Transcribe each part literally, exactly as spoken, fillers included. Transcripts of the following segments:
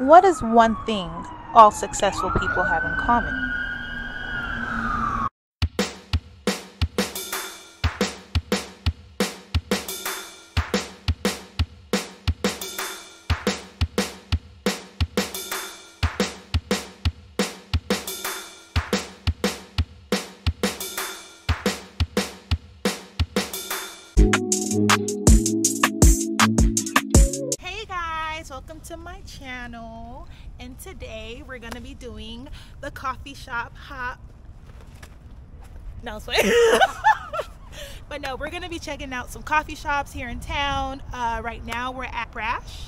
What is one thing all successful people have in common? To my channel, and today we're gonna be doing the coffee shop hop. No, sorry. But no, we're gonna be checking out some coffee shops here in town. Uh, right now we're at Brash,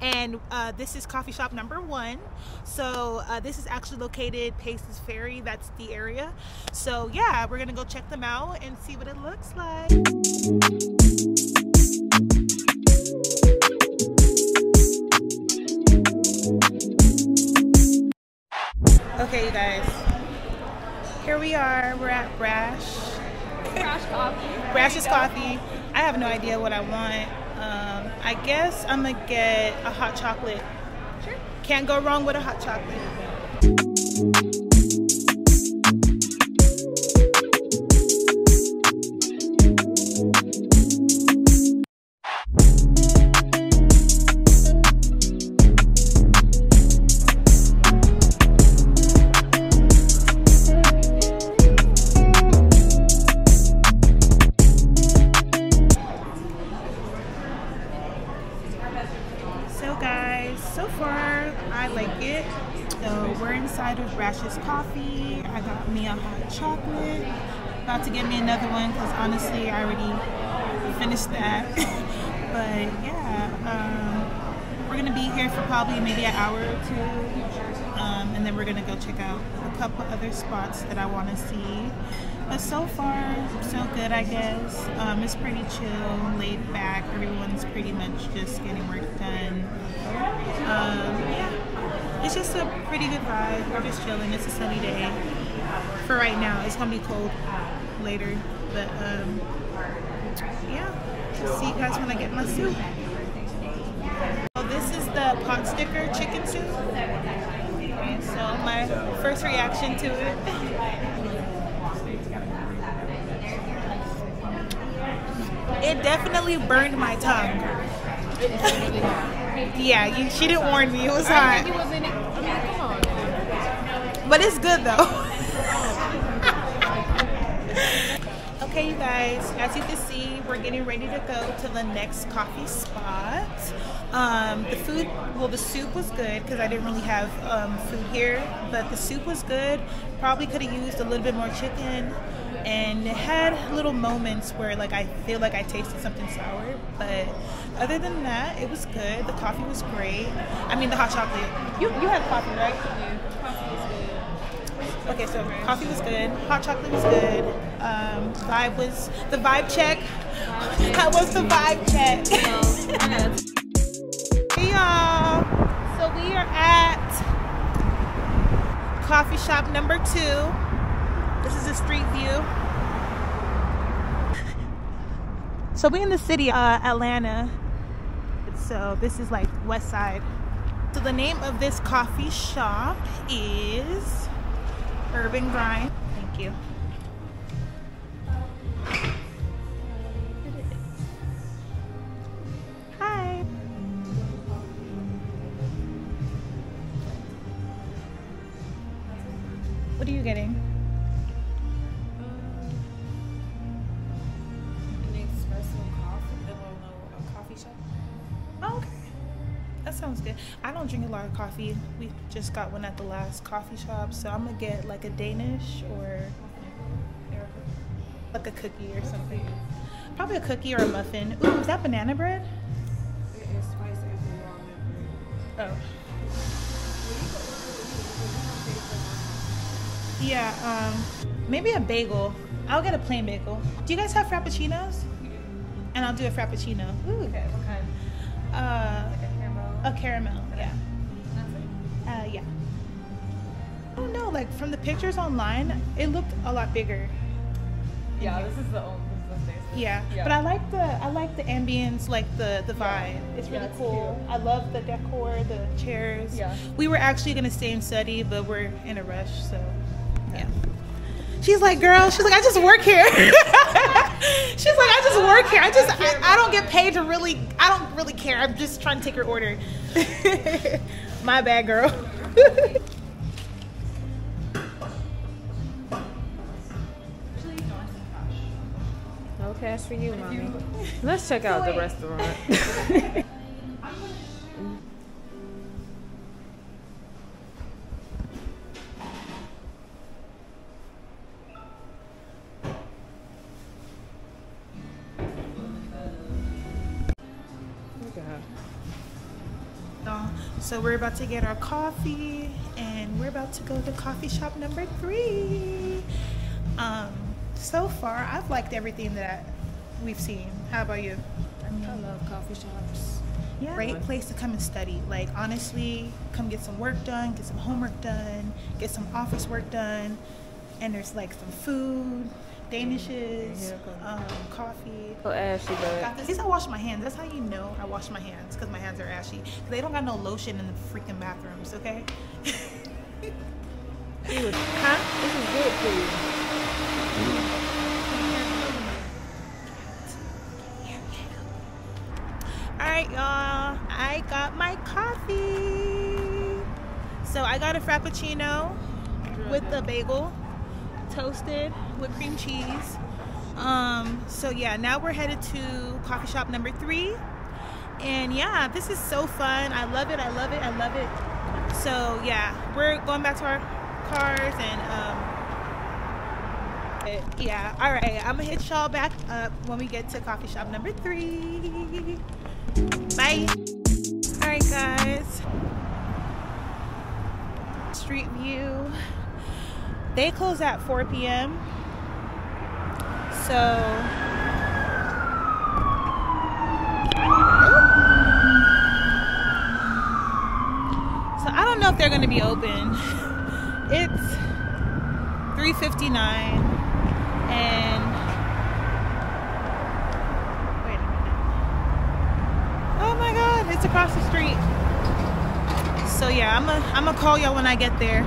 and uh, this is coffee shop number one. So uh, this is actually located Paces Ferry. That's the area. So yeah, we're gonna go check them out and see what it looks like. Okay, you guys, here we are. We're at Brash. Brash Coffee. Brash's Coffee. I have no idea what I want. Um, I guess I'm going to get a hot chocolate. Sure. Can't go wrong with a hot chocolate. Brash's Coffee. I got me a hot chocolate. About to get me another one because honestly I already finished that. But yeah, um, we're gonna be here for probably maybe an hour or two, um, and then we're gonna go check out a couple other spots that I want to see. But so far so good, I guess. Um, it's pretty chill, laid back. Everyone's pretty much just getting work done. Um, yeah. It's just a pretty good vibe. We're just chilling. It's a sunny day for right now. It's gonna be cold later, but um, yeah. See you guys when I get my soup. So this is the pot sticker chicken soup. And so my first reaction to it. It definitely burned my tongue. Yeah, you, she didn't warn me. It was hot. But it's good though. Okay, you guys, as you can see, we're getting ready to go to the next coffee spot. Um, the food, well, the soup was good because I didn't really have um, food here, but the soup was good. Probably could have used a little bit more chicken, and it had little moments where like I feel like I tasted something sour, but other than that, it was good. The coffee was great. I mean, the hot chocolate. You you had coffee, right? Okay, so coffee was good, hot chocolate was good, um, vibe was, the vibe check, that was the vibe check. Hey y'all, so we are at coffee shop number two. This is a street view. So we're in the city, uh, Atlanta, so this is like West Side. So the name of this coffee shop is Urban Grind. Thank you. Hi. What are you getting? Um, an espresso coffee. No, no, a coffee shop. Oh, okay. That sounds good. I don't drink a lot of coffee. We just got one at the last coffee shop, so I'm gonna get like a Danish or like a cookie or something. Probably a cookie or a muffin. Ooh, is that banana bread? It is spicy and walnut bread. Oh. Yeah, um, maybe a bagel. I'll get a plain bagel. Do you guys have frappuccinos? And I'll do a frappuccino. Ooh. Okay, what kind? Uh, A caramel, yeah. Uh, yeah. I don't know, like from the pictures online, it looked a lot bigger. Yeah, this is the old, this is the Yeah. yeah, but I like the I like the ambience, like the, the vibe. Yeah. It's really yeah, it's cool. Cute. I love the decor, the chairs. Yeah. We were actually gonna stay and study, but we're in a rush, so yeah. She's like, girl, she's like, I just work here. She's like, I just work here. I just I, I don't get paid to really I don't really care. I'm just trying to take your order. My bad, girl. Cash for you, mommy. Let's check out the restaurant. So we're about to get our coffee, and we're about to go to coffee shop number three. Um, so far, I've liked everything that we've seen. How about you? I, mean, I love coffee shops. Yeah. Great place to come and study. Like, honestly, come get some work done, get some homework done, get some office work done. And there's like some food, danishes, um, coffee. So ashy, but at least I wash my hands. That's how you know I wash my hands, because my hands are ashy. They don't got no lotion in the freaking bathrooms, okay? It was, huh? This is good for you. Alright, y'all, I got my coffee. So I got a frappuccino with the bagel, toasted with cream cheese. Um, so yeah, now we're headed to coffee shop number three. And yeah, this is so fun. I love it, I love it, I love it. So yeah, we're going back to our cars and um yeah, all right, I'm gonna hit y'all back up when we get to coffee shop number three. Bye. All right, guys, street view. They close at four p m so so I don't know if they're gonna be open. It's three fifty-nine. And wait a minute. Oh my god, it's across the street. So yeah, I'm gonna I'm gonna call y'all when I get there.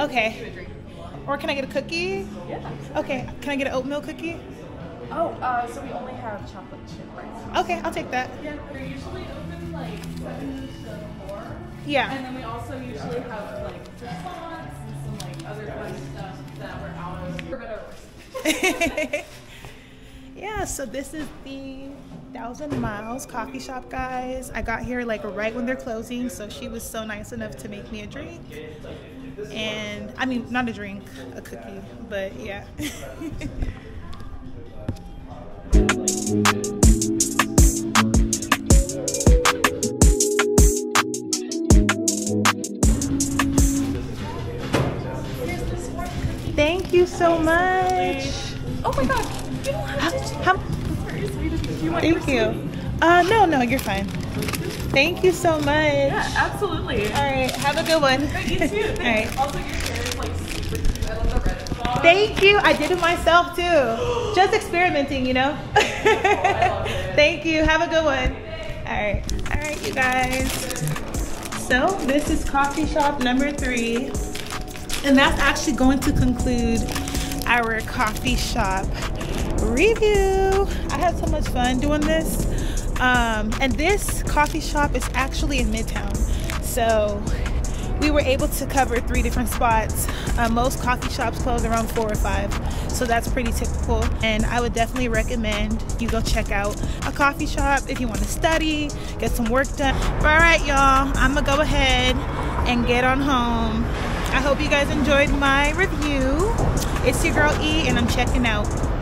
Okay. Or can I get a cookie? Yeah. Okay. Can I get an oatmeal cookie? Oh, uh, so we only have chocolate chip rice. Okay, I'll take that. Yeah, they're usually open like seven to four. Yeah. And then we also usually have like croissants and some like other fun stuff that we're out of. Or yeah. So this is the Thousand Miles Coffee Shop, guys. I got here like right when they're closing, so she was so nice enough to make me a drink. And I mean, not a drink, a cookie, but yeah. Thank you so much. Oh my god, you don't have to. You want Thank you. Uh, no, no, you're fine. Thank you so much. Yeah, absolutely. All right, have a good one. Thank you too. Thanks. All right. Also, your hair is like super cute. I love the red box. Thank you. I did it myself too. Just experimenting, you know. Oh, I love it. Thank you. Have a good one. All right. All right, you guys. So this is coffee shop number three, and that's actually going to conclude our coffee shop review. I had so much fun doing this, um, and this coffee shop is actually in Midtown, so we were able to cover three different spots. Uh, most coffee shops close around four or five, so that's pretty typical, and I would definitely recommend you go check out a coffee shop if you want to study, get some work done. But all right, y'all, I'm gonna go ahead and get on home. I hope you guys enjoyed my review. It's your girl E, and I'm checking out.